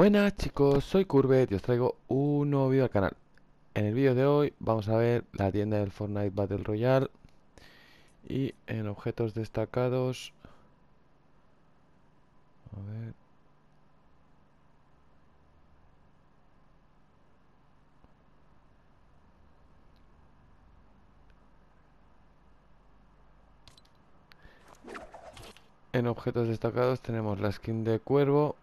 Buenas chicos, soy Curved y os traigo un nuevo vídeo al canal. En el vídeo de hoy vamos a ver la tienda del Fortnite Battle Royale. Y en objetos destacados, a ver, en objetos destacados tenemos la skin de Cuervo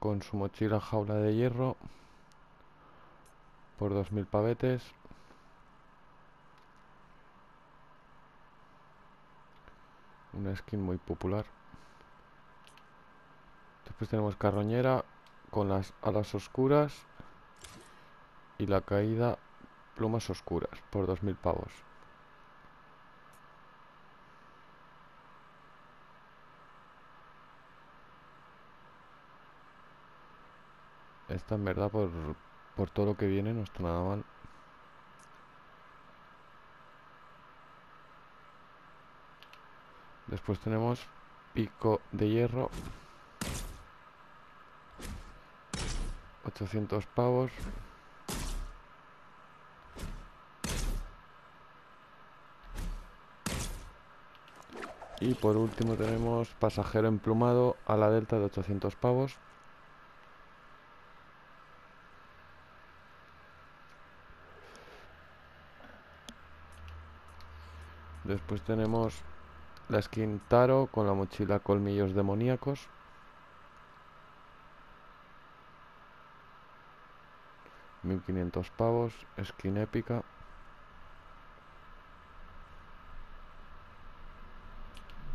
con su mochila jaula de hierro por 2000 pavetes. Una skin muy popular. Después tenemos Carroñera con las alas oscuras y la caída Plumas Oscuras por 2000 pavos. Esta en verdad por todo lo que viene no está nada mal. Después tenemos pico de hierro, 800 pavos. Y por último tenemos pasajero emplumado a la delta de 800 pavos. Después tenemos la skin Taro con la mochila Colmillos Demoníacos ...1500 pavos, skin épica.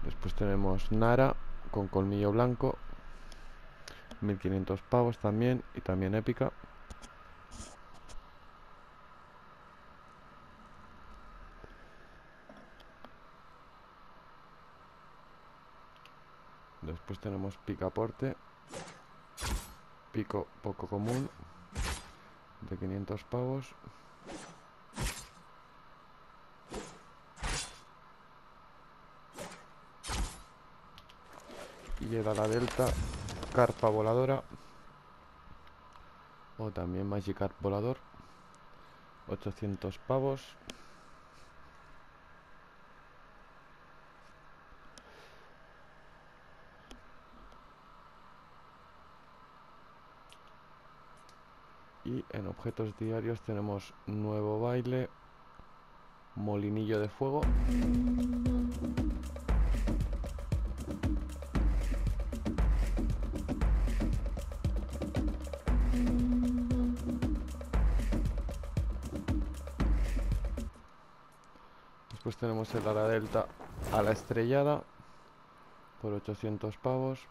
Después tenemos Nara con colmillo blanco, 1500 pavos también, y también épica. Después tenemos picaporte, pico poco común, de 500 pavos. Y llega la delta, carpa voladora, o también Magikarp volador, 800 pavos. Y en objetos diarios tenemos nuevo baile, Molinillo de Fuego, después tenemos el ala delta a la estrellada por 800 pavos.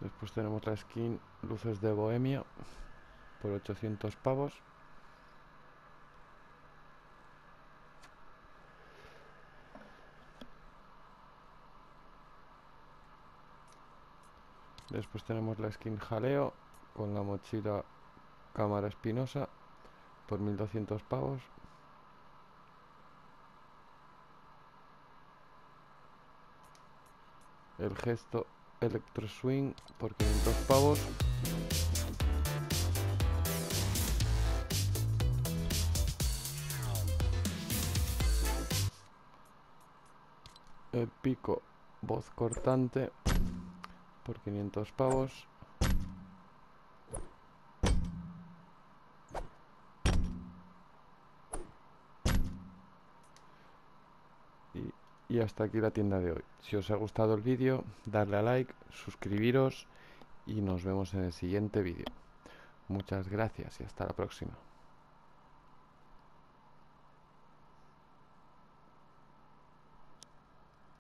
Después tenemos la skin Luces de Bohemia por 800 pavos. Después tenemos la skin Jaleo con la mochila Cámara Espinosa por 1200 pavos. El gesto Electro Swing por 500 pavos. El pico Voz Cortante por 500 pavos. Y hasta aquí la tienda de hoy. Si os ha gustado el vídeo, darle a like, suscribiros y nos vemos en el siguiente vídeo. Muchas gracias y hasta la próxima.